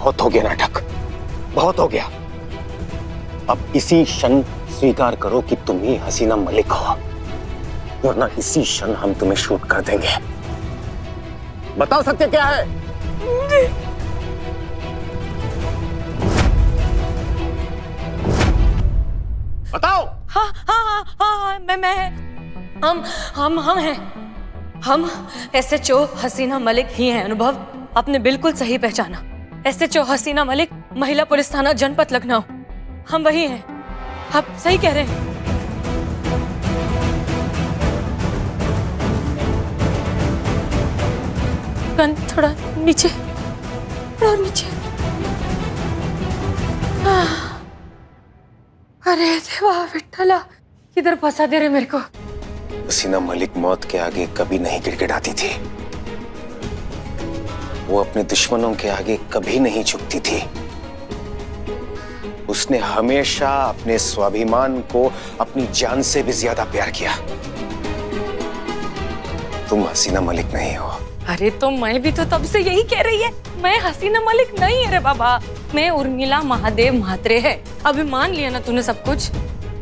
बहुत हो गया नाटक, बहुत हो गया। अब इसी क्षण स्वीकार करो कि तुम ही हसीना मलिक हो, वरना इसी क्षण हम तुम्हें शूट कर देंगे। बता सकते क्या है? बताओ। हाँ हाँ हाँ, मैं हम हैं। हम SHO हसीना मलिक ही हैं। अनुभव, आपने बिल्कुल सही पहचाना। SHO हसीना मलिक, महिला पुलिस थाना, जनपद लखनऊ। हम वही हैं। आप सही कह रहे हैं। कान थोड़ा नीचे, थोड़ा नीचे। अरे देवा विट्ठला, किधर फंसा दे रहे मेरे को। हसीना मलिक मौत के आगे कभी नहीं गिड़गिड़ाती थी। वो अपने दुश्मनों के आगे कभी नहीं झुकती थी। उसने हमेशा अपने स्वाभिमान को अपनी जान से भी ज्यादा प्यार किया। तुम हसीना मलिक नहीं हो। अरे तो मैं भी तो तब से यही कह रही है, मैं हसीना मलिक नहीं है रे बाबा, मैं उर्मिला महादेव महात्रे है। अभी मान लिया ना तूने सब कुछ,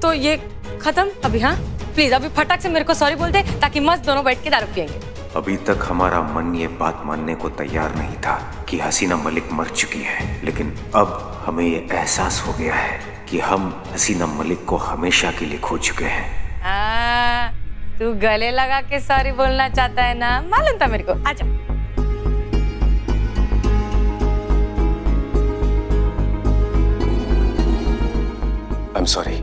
तो ये खत्म अभी। हाँ प्लीज, अभी फटाक से मेरे को सॉरी बोल दे, ताकि मस्त दोनों बैठ के दारू पियेंगे। अभी तक हमारा मन ये बात मानने को तैयार नहीं था कि हसीना मलिक मर चुकी है, लेकिन अब हमें ये एहसास हो गया है कि हम हसीना मलिक को हमेशा के लिए खो चुके हैं। तू गले लगा के सॉरी बोलना चाहता है ना, मालूम था मेरे को। आजा। I'm sorry.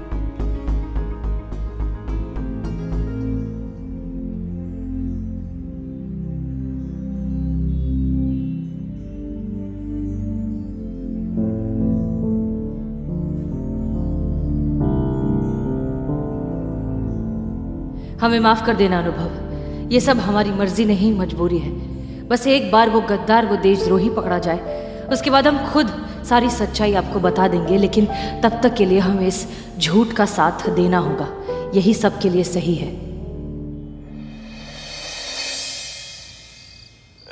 हमें माफ कर देना अनुभव, ये सब हमारी मर्जी नहीं, मजबूरी है। बस एक बार वो गद्दार, वो देशद्रोही पकड़ा जाए, उसके बाद हम खुद सारी सच्चाई आपको बता देंगे। लेकिन तब तक के लिए हमें इस झूठ का साथ देना होगा, यही सब के लिए सही है।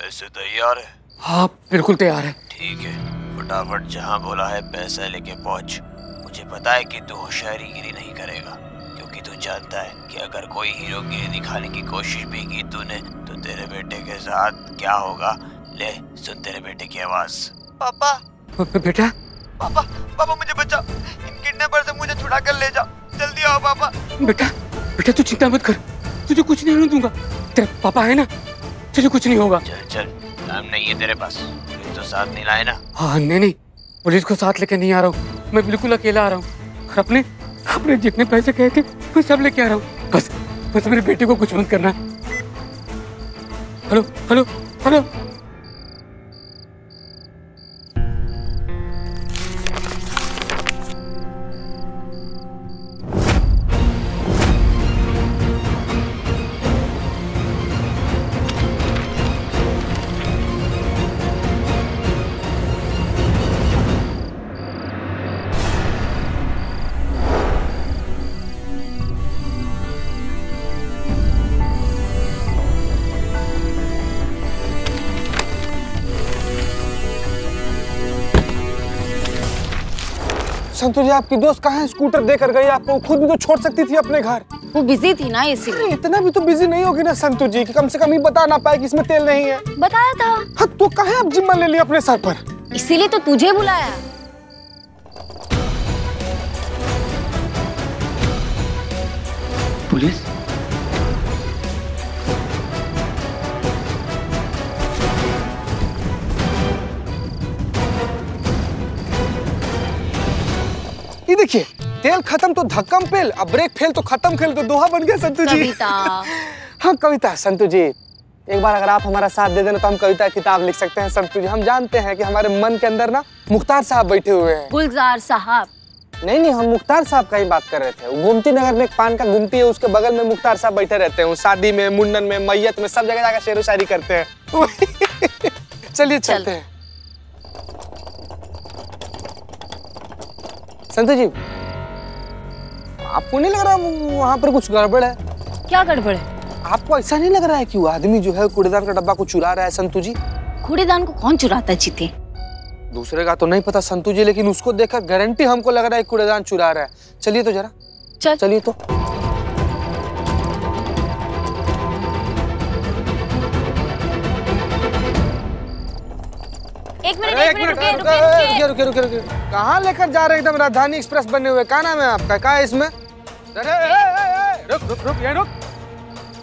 ऐसे तैयार है? हाँ बिल्कुल तैयार है। ठीक है, फटाफट जहाँ बोला है पैसा लेके पहुँच। मुझे पता है कि तू होशियारीगिरी नहीं करेगा, कि तू जानता है कि अगर कोई हीरोगिरी दिखाने की कोशिश भी की तूने तो तेरे बेटे के साथ क्या होगा। ले सुन तेरे बेटे की आवाज। पापा, बेटा, पापा, पापा मुझे बचा, इन किडनैपर से मुझे छुड़ा कर ले जा, जल्दी आओ पापा। बेटा, बेटा तू चिंता मत कर, तुझे कुछ नहीं होने दूंगा, तेरे पापा है ना, तुझे कुछ नहीं होगा। चल चल, काम नहीं है तेरे पास, पुलिस तो साथ नहीं लाए ना। हाँ नहीं, पुलिस को साथ लेकर नहीं आ रहा हूँ, मैं बिल्कुल अकेला आ रहा हूँ। अपने अपने जितने पैसे कहे थे मैं सब लेके आ रहा हूँ। बस बस मेरे बेटे को कुछ मत करना। Hello hello hello, Santosh ji आपकी दोस्त कहाँ है? स्कूटर देकर गई आपको, खुद भी तो छोड़ सकती थी अपने घर। वो बिजी थी ना इसीलिए। इतना भी तो बिजी नहीं होगी ना संतोष जी कि कम से कम ये बता ना पाए कि इसमें तेल नहीं है। बताया था। हाँ तो कहाँ आप जिम्मा ले लिया अपने सर पर, इसीलिए तो तुझे बुलाया। पुलिस देखिए, तेल खत्म तो धक्कम पेल, अब ब्रेक फेल तो खत्म खेल, तो दोहा बन गया संतु जी। कविता। हाँ कविता। संतु जी एक बार अगर आप हमारा साथ दे देना तो हम कविता किताब लिख सकते हैं। संतु जी हम जानते हैं कि हमारे मन के अंदर ना मुख्तार साहब बैठे हुए हैं। गुलजार साहब? नहीं, हम मुख्तार साहब का ही बात कर रहे थे। गोमती नगर में एक पान का गुमती है, उसके बगल में मुख्तार साहब बैठे रहते हैं। शादी में, मुंडन में, मैयत में, सब जगह जाकर शेर शायरी करते हैं। चलिए चलते हैं। संतु जी आपको नहीं लग रहा वहाँ पर कुछ गड़बड़ है? क्या गड़बड़ है? आपको ऐसा नहीं लग रहा है कि वो आदमी जो है कूड़ेदान का डब्बा को चुरा रहा है? संतु जी कूड़ेदान को कौन चुराता है जीते? दूसरे का तो नहीं पता संतू जी, लेकिन उसको देखकर गारंटी हमको लग रहा है कूड़ेदान चुरा रहा है। चलिए तो जरा, चलिए तो। एक मिनट रुके। कहाँ लेकर जा रहे एकदम राजधानी एक्सप्रेस बने हुए? क्या नाम है आपका, क्या है इसमें? रुक।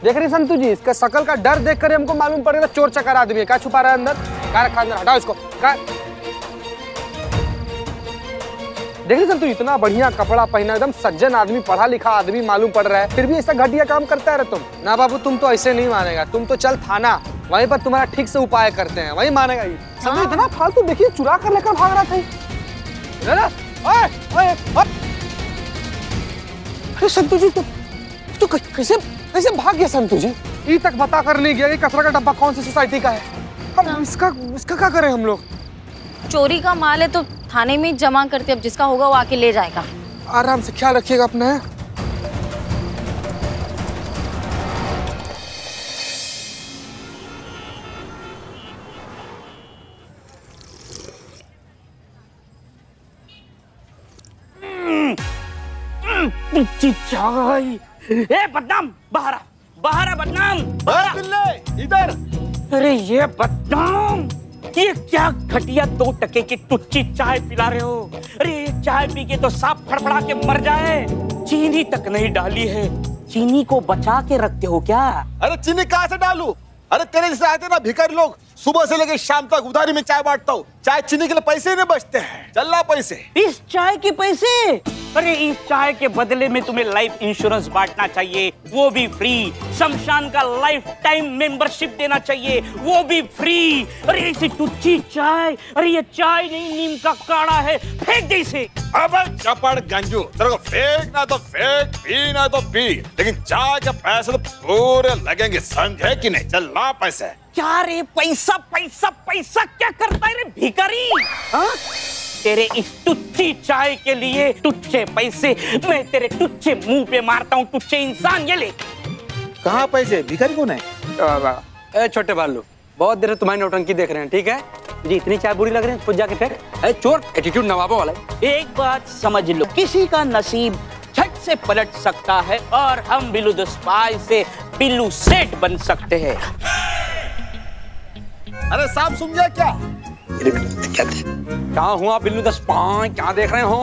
देख रही संतू जी, इसका शकल का डर देखकर हमको मालूम पड़ेगा चोर चकार आदमी है। क्या छुपा रहा है अंदर? अंदर हटाओ इसको। देख रही संतू जी, इतना बढ़िया कपड़ा पहना, एकदम सज्जन आदमी, पढ़ा लिखा आदमी मालूम पड़ रहा है, फिर भी ऐसा घटिया काम करता है तुम। ना बाबू, तुम तो ऐसे नहीं मानेगा, तुम तो चल थाना, वहीं पर तुम्हारा ठीक से उपाय करते हैं, वही मानेगा। समझो इतना फालतू, देखिए चुरा कर लेकर भाग रहा था। अरे संतू जी, तो कैसे कैसे भाग गया संतू जी? ये तक बता कर नहीं गया कि कचरा का डब्बा कौन सी सोसाइटी का है। अब इसका क्या करें हम लोग? चोरी का माल है तो थाने में जमा करते, अब जिसका होगा वो आके ले जाएगा। आराम से ख्याल रखिएगा अपना। ए बदनाम, बाहर आ बदनाम, इधर। अरे ये बदनाम, ये क्या घटिया 2 टके की तुच्ची चाय पिला रहे हो? अरे चाय पी के तो सांप फड़फड़ा के मर जाए, चीनी तक नहीं डाली है। चीनी को बचा के रखते हो क्या? अरे चीनी कहाँ से डालू? अरे तेरे जैसे आते ना भिखारी लोग, सुबह से लेकर शाम तक उधारी में चाय बांटता हूँ, चाय चीनी के लिए पैसे नहीं बचते हैं। चल रहा पैसे, इस चाय के पैसे। अरे इस चाय के बदले में तुम्हें लाइफ इंश्योरेंस बांटना चाहिए, वो भी फ्री। शमशान का लाइफ टाइम मेंबरशिप देना चाहिए, वो भी फ्री। अरे ऐसी टुच्ची चाय, अरे ये चाय नहीं नीम का काढ़ा है, फेंक दे इसे। अब चपड़ गंजू, तेरे को फेंकना तो फेंक, पीना तो पी, लेकिन चाय के पैसे तो पूरे लगेंगे, समझे कि नहीं? चल ला पैसे। क्या रे पैसा पैसा पैसा क्या करता है रे भिखारी? तेरे इस तुच्छी चाय के लिए तुच्छे पैसे मैं तेरे तुच्छे मुंह पे मारता हूँ, तुच्छे इंसान। ये ले। कहाँ पैसे? भिखारी कौन है? छोटे बालू, बहुत देर तुम्हारी नौटंकी देख रहे हैं, ठीक है जी? इतनी चाय बुरी लग रही है, खुद जाके फेंक। अरे चोर एटीट्यूड नवाबों वाला। एक बात समझ लो, किसी का नसीब छट से पलट सकता है और हम बिल्लू द स्पाई से बिल्लू सेठ बन सकते हैं। अरे साहब समझा क्या? क्या हुआ बिल्लू द स्पाई, क्या देख रहे हो?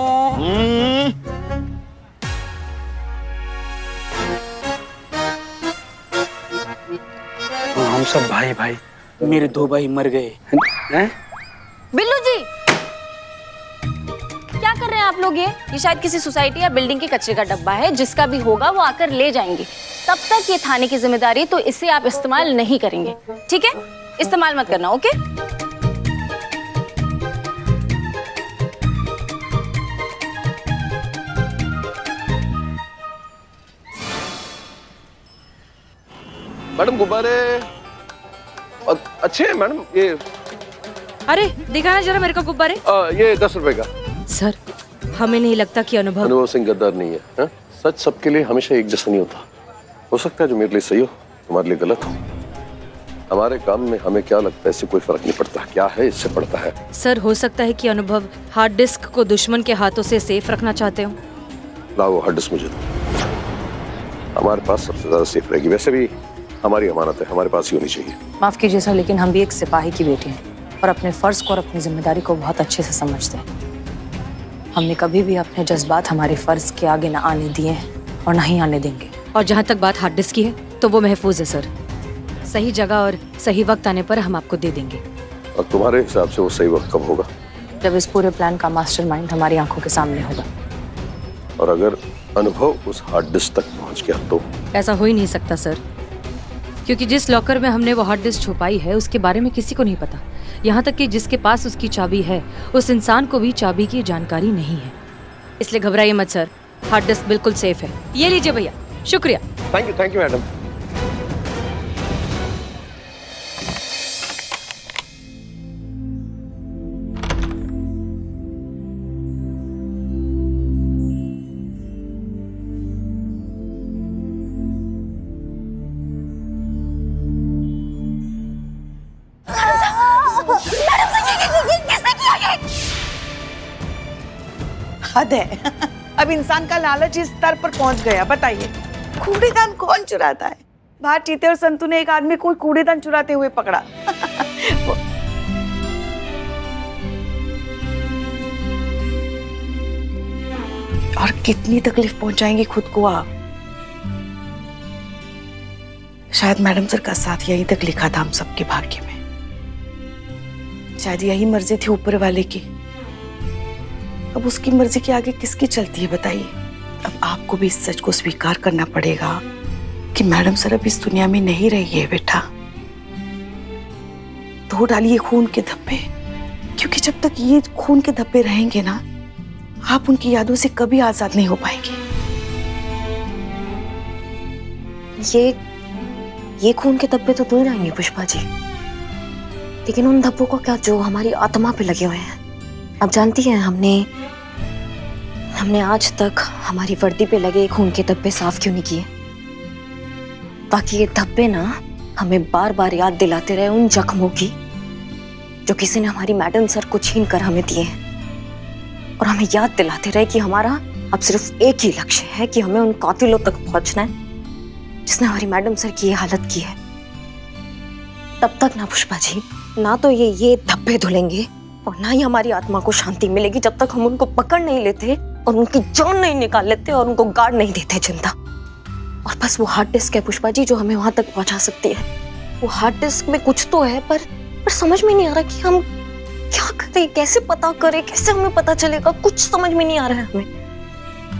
हम सब भाई भाई, मेरे 2 भाई मर गए। बिल्लू जी क्या कर रहे हैं आप लोग? ये शायद किसी सोसाइटी या बिल्डिंग के कचरे का डब्बा है, जिसका भी होगा वो आकर ले जाएंगे। तब तक ये थाने की जिम्मेदारी, तो इसे आप इस्तेमाल नहीं करेंगे, ठीक है? इस्तेमाल मत करना, ओके? मैडम गुब्बारे अच्छे हैं मैडम ये। अरे दिखाना जरा मेरे को गुब्बारे। ये 10 रुपए का। सर हमें नहीं लगता कि अनुभव सिंह गद्दार नहीं है, है? सच सबके लिए हमेशा एक जैसा नहीं होता। हो सकता है जो मेरे लिए सही हो तुम्हारे लिए गलत हो। हमारे काम में हमें क्या लगता है इससे कोई फर्क नहीं पड़ता, क्या है इससे पड़ता है। सर हो सकता है कि अनुभव हार्ड डिस्क को दुश्मन के हाथों से सेफ रखना चाहते हो। लाओ हार्ड डिस्क मुझे दो, हमारे पास सबसे ज्यादा सेफ रहेगी। वैसे भी हमारी अमानत है, हमारे पास ही होनी चाहिए। माफ कीजिए सर, लेकिन हम भी एक सिपाही की बेटी हैं और अपने फर्ज को और अपनी जिम्मेदारी को बहुत अच्छे से समझते हैं। हमने कभी भी अपने जज्बात हमारे फर्ज के आगे ना आने दिए हैं और ना ही आने देंगे। और जहाँ तक बात हार्ड डिस्क की है तो वो महफूज है सर, सही जगह और सही वक्त आने पर हम आपको दे देंगे। और तुम्हारे हिसाब से वो सही वक्त कब होगा? जब इस पूरे प्लान का मास्टरमाइंड हमारी आंखों के सामने होगा। और अगर अनुभव उस हार्ड डिस्क तक पहुँच गया तो? ऐसा हो ही नहीं सकता सर, क्योंकि जिस लॉकर में हमने वो हार्ड डिस्क छुपाई है उसके बारे में किसी को नहीं पता। यहाँ तक कि जिसके पास उसकी चाबी है उस इंसान को भी चाबी की जानकारी नहीं है। इसलिए घबराइए मत सर, हार्ड डिस्क बिल्कुल सेफ है। ये लीजिए भैया, शुक्रिया। Thank you madam. Madam sir, कैसे किया ये? हद है। अब इंसान का लालच इस स्तर पर पहुंच गया। बताइए कूड़ेदान कौन चुराता है? बाहर चीते और संतू ने एक आदमी को कूड़ेदान चुराते हुए पकड़ा। और कितनी तकलीफ पहुंचाएंगी खुद को आप। शायद मैडम सर का साथ यही तक लिखा था हम सबके भाग्य में। शायद यही मर्जी थी ऊपर वाले की। अब उसकी मर्जी के आगे किसकी चलती है बताइए। अब आपको भी इस सच को स्वीकार करना पड़ेगा कि मैडम सर अब इस दुनिया में नहीं रही है बेटा। धो डालिए खून के धब्बे, क्योंकि जब तक ये खून के धब्बे रहेंगे ना, आप उनकी यादों से कभी आजाद नहीं हो पाएंगे। ये खून के धब्बे तो धुल जाएंगे पुष्पा जी, लेकिन उन धब्बों का क्या जो हमारी आत्मा पे लगे हुए हैं। अब जानती हैं हमने आज तक हमारी वर्दी पे लगे खून के धब्बे साफ क्यों नहीं किए? ताकि ये धब्बे ना हमें बार बार याद दिलाते रहे उन जख्मों की जो किसी ने हमारी मैडम सर को छीन कर हमें दिए हैं, और हमें याद दिलाते रहे कि हमारा अब सिर्फ एक ही लक्ष्य है कि हमें उन कातिलों तक पहुंचना है जिसने हमारी मैडम सर की ये हालत की है। तब तक ना पुष्पा जी, ना तो ये धब्बे धुलेंगे और ना ही हमारी आत्मा को शांति मिलेगी जब तक हम उनको पकड़ नहीं लेते और उनकी जान नहीं निकाल लेते और उनको गाड़ नहीं देते जिंदा। और बस वो हार्ड डिस्क है पुष्पा जी जो हमें वहां तक पहुंचा सकती है। वो हार्ड डिस्क में कुछ तो है, पर समझ में नहीं आ रहा कि हम क्या करें, कैसे पता करें, कैसे हमें पता चलेगा, कुछ समझ में नहीं आ रहा है हमें।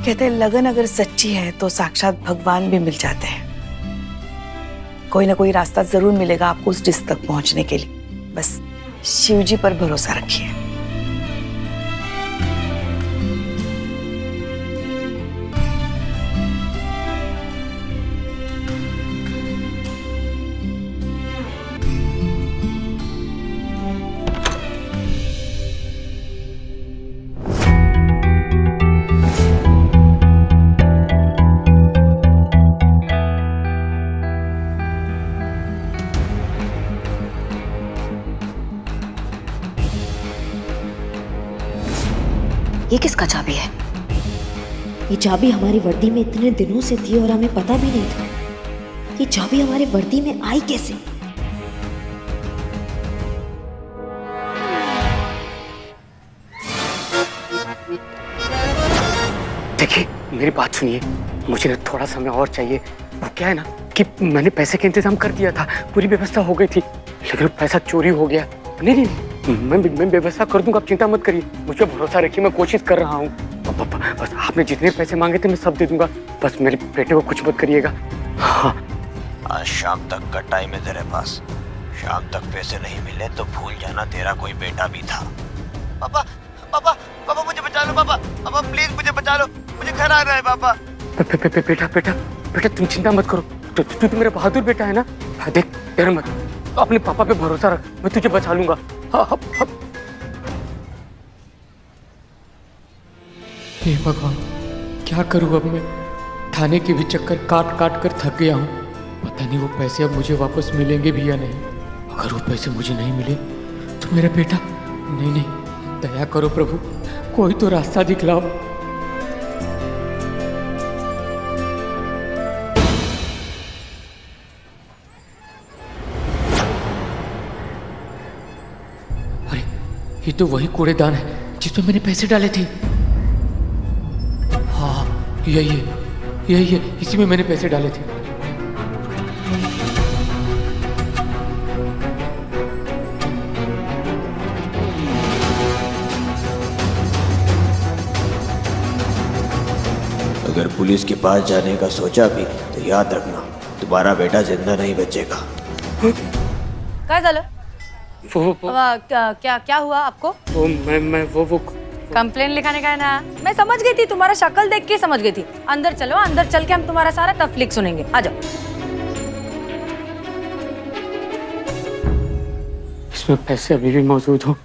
कहते हैं लगन अगर सच्ची है तो साक्षात भगवान भी मिल जाते हैं। कोई ना कोई रास्ता जरूर मिलेगा आपको उस डिस्क तक पहुंचने के लिए। बस शिव जी पर भरोसा रखिए। ये किसका चाबी है? ये चाबी हमारी वर्दी में इतने दिनों से थी और हमें पता भी नहीं था। ये चाबी हमारी वर्दी में आई कैसे? देखिए मेरी बात सुनिए, मुझे थोड़ा समय और चाहिए। वो क्या है ना कि मैंने पैसे का इंतजाम कर दिया था, पूरी व्यवस्था हो गई थी, लेकिन पैसा चोरी हो गया। नहीं मैं व्यवस्था कर दूंगा, आप चिंता मत करिए, मुझ पर भरोसा रखिए, मैं कोशिश कर रहा हूँ। बस आपने जितने पैसे मांगे थे मैं सब दे दूंगा, बस मेरे बेटे को कुछ मत करिएगा। हाँ आज शाम तक का टाइम है तेरे पास, शाम तक पैसे नहीं मिले तो भूल जाना तेरा कोई बेटा भी था। पापा पापा पापा मुझे बचा लो, पापा पापा प्लीज मुझे बचा लो, मुझे घर आ रहा है पापा। बेटा बेटा बेटा तुम चिंता मत करो, तू तो मेरा बहादुर बेटा है ना। देख डर मत, अपने पापा पे भरोसा रख, मैं तुझे बचा लूंगा। हाँ। हे भगवान क्या करूं अब मैं? थाने के भी चक्कर काट कर थक गया हूँ। पता नहीं वो पैसे अब मुझे वापस मिलेंगे भी या नहीं। अगर वो पैसे मुझे नहीं मिले तो मेरा बेटा, नहीं दया करो प्रभु, कोई तो रास्ता दिखलाओ। ये तो वही कूड़ेदान है जिसमें मैंने पैसे डाले थे। हाँ यही है, इसी में मैंने पैसे डाले थे। अगर पुलिस के पास जाने का सोचा भी तो याद रखना तुम्हारा बेटा जिंदा नहीं बचेगा। क्या चलो क्या हुआ आपको? वो कंप्लेन लिखाने का है ना, मैं समझ गई थी, तुम्हारा शक्ल देख के समझ गई थी। अंदर चलो, अंदर चल के हम तुम्हारा सारा तफलीक सुनेंगे, आ जाओ। इसमें पैसे अभी भी मौजूद हो।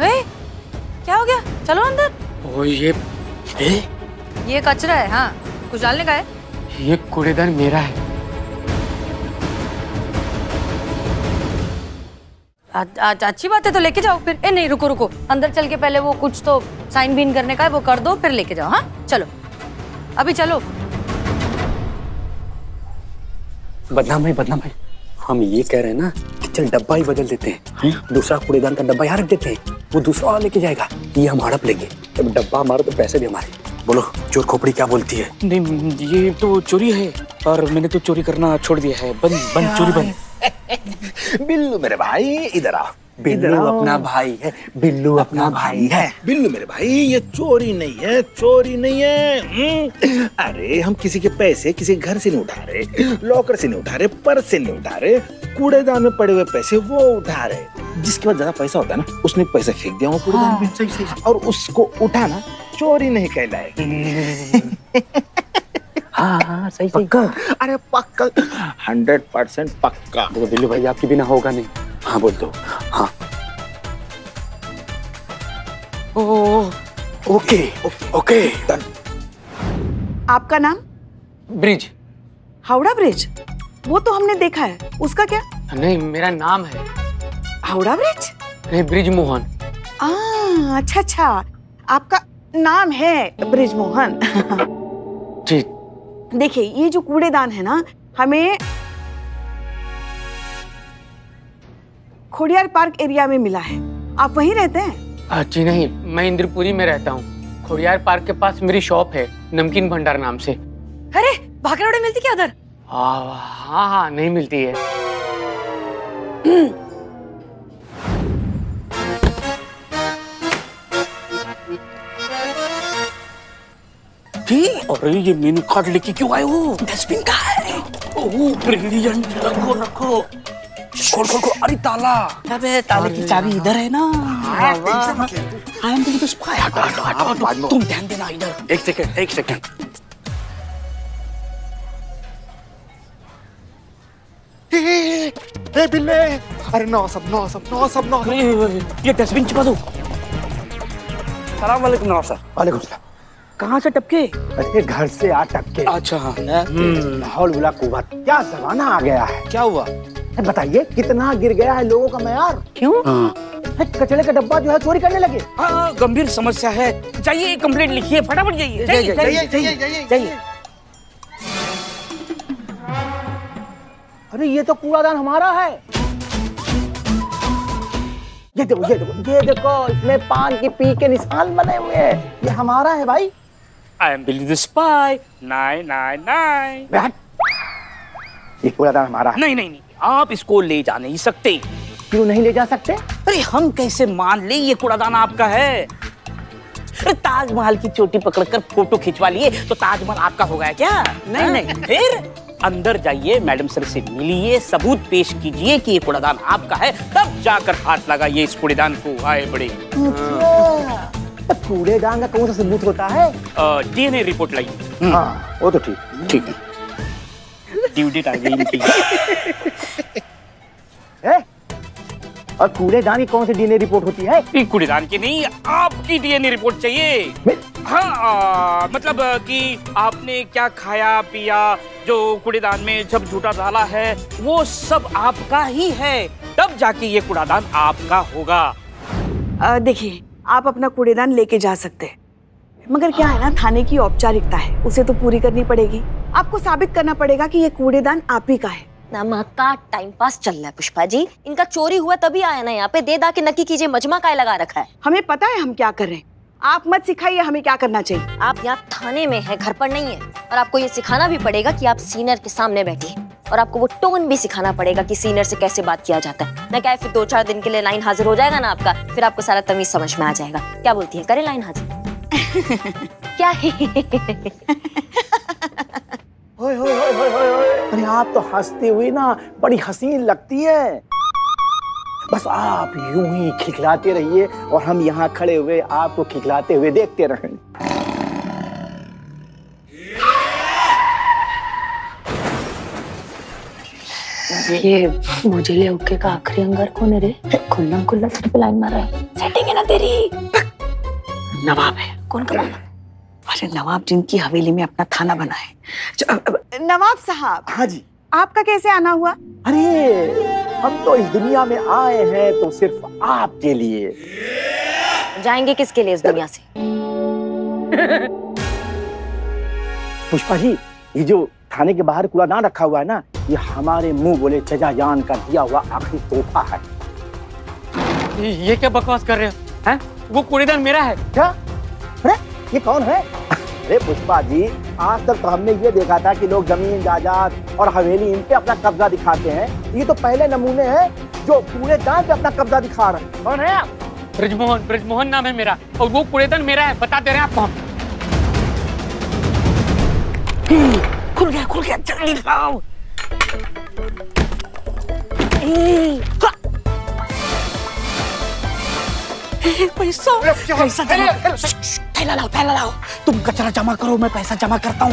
क्या हो गया? चलो अंदर। ओ ये कचरा है। हाँ कुछ डालने का है? ये कूड़ेदान मेरा है। अच्छी बात है तो लेके जाओ फिर। ए नहीं रुको रुको, अंदर चल के पहले वो कुछ तो साइन बीन करने का है वो कर दो फिर लेके जाओ। हाँ चलो अभी चलो। बदनाम है बदनाम है, हम ये कह रहे हैं ना कि चल डब्बा ही बदल देते हैं, दूसरा कूड़ेदान का डब्बा यहाँ रख देते हैं, वो दूसरा और लेके जाएगा, ये हम हड़प लेंगे। जब डब्बा हमारा तो पैसे भी हमारे। बोलो चोर खोपड़ी क्या बोलती है? नहीं ये तो चोरी है और मैंने तो चोरी करना छोड़ दिया है। बंद बंद चोरी बंद। बिल्लू मेरे भाई इधर आ, बिल्लू अपना भाई है, बिल्लू अपना भाई है। बिल्लू मेरे भाई ये चोरी नहीं है, चोरी नहीं है। अरे हम किसी के पैसे किसी घर से नहीं उठा रहे, लॉकर से नहीं उठा रहे, पर्स से नहीं उठा रहे, कूड़ेदान में पड़े हुए पैसे वो उठा रहे। जिसके पास ज्यादा पैसा होता है ना उसने पैसे फेंक दिया वो कूड़ेदान में। सही सही। और उसको उठाना चोरी नहीं कहलाएगा। हाँ सही सही। अरे पक्का 100% पक्का। बिल्लू भाई आपके बिना होगा नहीं। हाँ बोल दो। हाँ ओके ओके। आपका नाम? ब्रिज। हावड़ा ब्रिज? वो तो हमने देखा है, उसका क्या? नहीं मेरा नाम है हावड़ा ब्रिज। नहीं ब्रिज मोहन। अच्छा अच्छा आपका नाम है ब्रिज मोहन। ठीक। देखिए ये जो कूड़ेदान है ना हमें खोड़ियार पार्क एरिया में मिला है, आप वहीं रहते हैं? जी नहीं, मैं इंद्रपुरी में रहता हूँ। खोड़ियार पार्क के पास मेरी शॉप है नमकीन भंडार नाम से। अरे भाकरवड़े मिलती क्या उधर? हाँ हाँ नहीं मिलती है। अरे ये मेनू कार्ड लेके क्यों आए हो? डस्टबिन कहाँ है? ओह ब्रिलियंट, रखो रखो। खोल खोल खोल। अरे ताला, अबे ताले की चाबी इधर है ना। तुम ध्यान देना इधर। एक सेकंड। ए बिल्ले, अरे नौ सब। ये डस्टबिन छिपा दो। सलाम वालेकुम। No sir. वालेकुम सलाम। कहाँ से टपके? अरे घर से आ टपके। अच्छा हाँ। लाहौल बुला कुवत, क्या जमाना आ गया है। क्या हुआ बताइए? कितना गिर गया है लोगों का मैयार। क्यों? कचरे का डब्बा जो है चोरी करने लगे। गंभीर समस्या है, जाइए कंप्लेंट लिखिए फटाफट। जाइए। अरे ये तो कूड़ादान हमारा है। ये देखो इसमें पान की पी के निशान बने हुए हैं, ये हमारा है भाई। I am Billu the spy 999। ये कूड़ादान हमारा है। नहीं आप इसको ले जा नहीं सकते। क्यों नहीं ले जा सकते? अरे हम कैसे मान ले ये कूड़ादान आपका है? ताजमहल की चोटी पकड़कर फोटो खिंचवा लिए तो ताजमहल आपका हो गया क्या? नहीं। फिर अंदर जाइए, मैडम सर से मिलिए, सबूत पेश कीजिए कि ये कूड़ादान आपका है, तब जाकर हाथ लगाइए इस कूड़ेदान को। आए बड़े कूड़ेदान का कौन सा सबूत होता है? DNA रिपोर्ट लाइए। हाँ वो तो ठीक है। और कूड़ेदान की कौन सी DNA रिपोर्ट होती है? कूड़ेदान की नहीं, आपकी DNA रिपोर्ट चाहिए। हाँ मतलब कि आपने क्या खाया पिया, जो कूड़ेदान में सब झूठा डाला है वो सब आपका ही है, तब जाके ये कूड़ादान आपका होगा। देखिए आप अपना कूड़ेदान लेके जा सकते हैं, मगर क्या है ना थाने की औपचारिकता है उसे तो पूरी करनी पड़ेगी। आपको साबित करना पड़ेगा कि ये कूड़ेदान आप ही का है। नामका टाइम पास चल रहा है पुष्पा जी, इनका चोरी हुआ तभी आया ना यहाँ पे। दे दा के नक्की कीजिए, मजमा काय लगा रखा है। हमें पता है हम क्या कर रहे हैं, आप मत सिखाइए हमें क्या करना चाहिए। आप यहाँ थाने में है, घर पर नहीं है, और आपको ये सिखाना भी पड़ेगा कि आप सीनियर के सामने बैठिए, और आपको वो टोन भी सिखाना पड़ेगा कि सीनियर से कैसे बात किया जाता है। ना क्या फिर 2-4 दिन के लिए लाइन हाजिर हो जाएगा ना आपका, फिर आपको सारा तमीज समझ में आ जाएगा। क्या बोलती है, करे लाइन हाजिर? क्या है? अरे आप तो हंसती हुई ना बड़ी हसीन लगती है। बस आप यूं ही खिखलाते रहिए और हम यहाँ खड़े हुए आपको खिखलाते हुए देखते रहें। ये मुझे ले ओके का आखिरी अंगार कौन है रे? खुल्ला खुल्ला सिर्फ लाइन मारा है। सेटिंग है ना तेरी? नवाब है। कौन का? अरे नवाब जिनकी हवेली में अपना थाना बना है। नवाब साहब। हाँ जी। आपका कैसे आना हुआ? अरे हम तो इस दुनिया में आए हैं तो सिर्फ आपके लिए। जाएंगे किसके लिए इस दुनिया से? पुष्पा जी, ये जो थाने के बाहर कूड़ादान रखा हुआ है ना, ये हमारे मुंह बोले चजायान का दिया हुआ आखिरी तोहफा है। ये क्या बकवास कर रहे हो? हैं? वो कूड़ेदान मेरा है क्या? अरे ये कौन है? अरे पुष्पा जी, आज तक तो हमने ये देखा था कि लोग जमीन जायदाद और हवेली इन पे अपना कब्जा दिखाते हैं, ये तो पहले नमूने हैं जो कूड़ेदान पे अपना कब्जा दिखा रहे हैं। कौन है आप? ब्रजमोहन, ब्रजमोहन नाम है मेरा और वो कूड़ेदान मेरा है, बता दे रहे हैं आपको हम। खुल गया, खुल गया, जल्दी खाओ। पैसा पैसा जमा करो, थैला लाओ, तुम कचरा जमा करो, मैं पैसा जमा करता हूँ।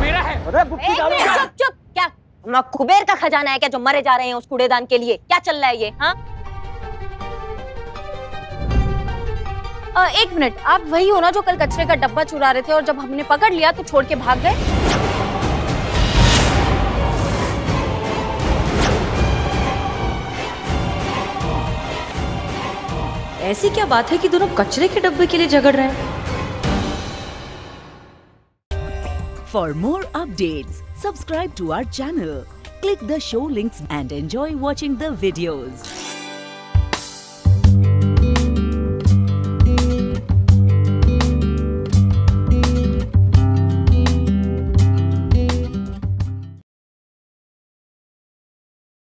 मेरा है। चुप चुप, क्या हमारा कुबेर का खजाना है क्या जो मरे जा रहे हैं उस कूड़ेदान के लिए? क्या चल रहा है ये? हाँ, एक मिनट, आप वही हो ना जो कल कचरे का डब्बा चुरा रहे थे और जब हमने पकड़ लिया तो छोड़ के भाग गए? ऐसी क्या बात है कि दोनों कचरे के डब्बे के लिए झगड़ रहे हैं? For more updates subscribe to our channel, click the show links and enjoy watching the videos.